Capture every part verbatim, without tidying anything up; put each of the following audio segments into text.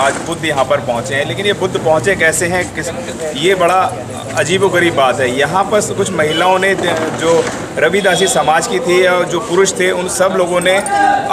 आज बुद्ध यहाँ पर पहुँचे हैं। लेकिन ये बुद्ध पहुँचे कैसे हैं, किस, ये बड़ा अजीबोगरीब बात है। यहाँ पर कुछ महिलाओं ने जो रविदासी समाज की थी और जो पुरुष थे उन सब लोगों ने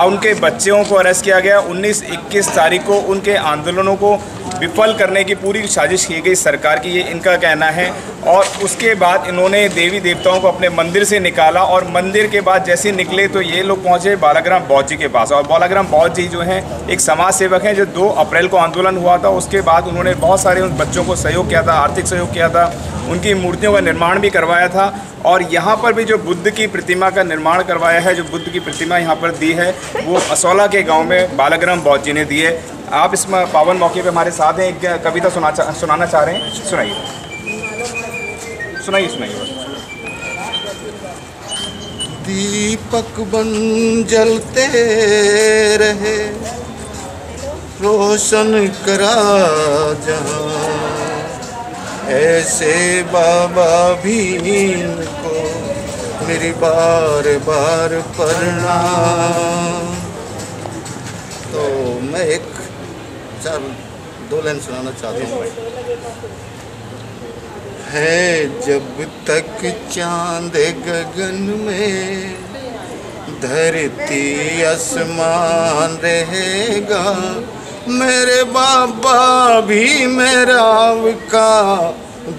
उनके बच्चों को अरेस्ट किया गया। उन्नीस इक्कीस तारीख को उनके आंदोलनों को विफल करने की पूरी साजिश की गई सरकार की, ये इनका कहना है। और उसके बाद इन्होंने देवी देवताओं को अपने मंदिर से निकाला और मंदिर के बाद जैसे निकले तो ये लोग पहुँचे बालाग्राम बौद्ध जी के पास। और बालाग्राम बौद्ध जी जो हैं एक समाज सेवक हैं जो दो अप्रैल को आंदोलन हुआ था, उसके बाद उन्होंने बहुत सारे उन बच्चों को सहयोग किया था, आर्थिक सहयोग किया था, उनकी मूर्तियों का निर्माण भी करवाया था। और यहाँ पर भी जो बुद्ध की प्रतिमा का निर्माण करवाया है, जो बुद्ध की प्रतिमा यहाँ पर दी है, वो असौला के गांव में बालाग्राम बौद्ध जी ने दी है। आप इस पावन मौके पे हमारे साथ हैं, एक कविता सुना चा, सुनाना चाह रहे हैं। सुनाइए सुनाइए सुनाइए। दीपक बन जलते रहे रोशन करा जहाँ, ऐसे बाबा भीम को मेरी बार बार प्रणाम। तो मैं एक चार दो लाइन सुनाना चाहता हूँ। है जब तक चांद गगन में धरती आसमान रहेगा, मेरे बाबा भी मेरा का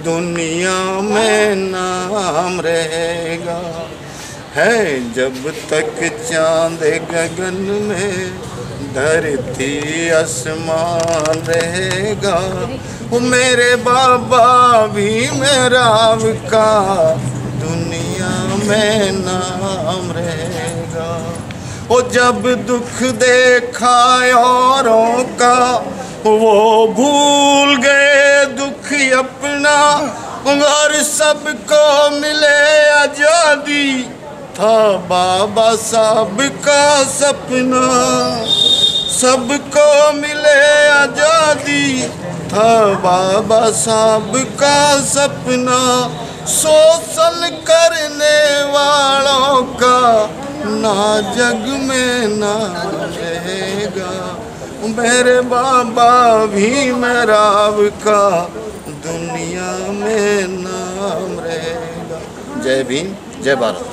दुनिया में नाम रहेगा। है जब तक चांद गगन में धरती आसमान रहेगा, वो मेरे बाबा भी मेरा का दुनिया में नाम रहेगा। ओ जब दुख देखा औरों का वो भूल गए दुख अपना, और सबको मिले आजादी था बाबा साहब का सपना, सबको मिले आजादी था बाबा साहब का सपना। शोषण करने वालों का ना जग में ना रहेगा, मेरे बाबा भीम राव का दुनिया में नाम रहेगा। जय भीम, जय भारत।